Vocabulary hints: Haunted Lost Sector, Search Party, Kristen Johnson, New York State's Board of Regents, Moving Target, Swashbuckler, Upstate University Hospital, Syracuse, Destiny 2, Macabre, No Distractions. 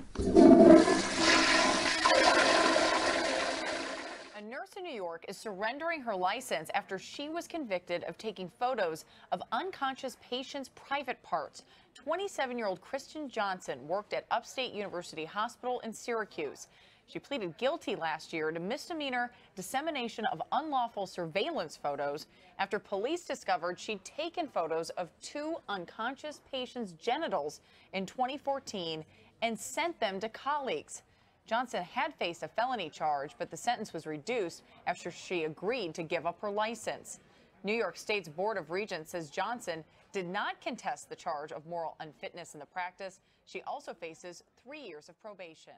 A nurse in New York is surrendering her license after she was convicted of taking photos of unconscious patients' private parts. 27-year-old Kristen Johnson worked at Upstate University Hospital in Syracuse. She pleaded guilty last year to misdemeanor dissemination of unlawful surveillance photos after police discovered she'd taken photos of two unconscious patients' genitals in 2014 and sent them to colleagues. Johnson had faced a felony charge, but the sentence was reduced after she agreed to give up her license. New York State's Board of Regents says Johnson did not contest the charge of moral unfitness in the practice. She also faces 3 years of probation.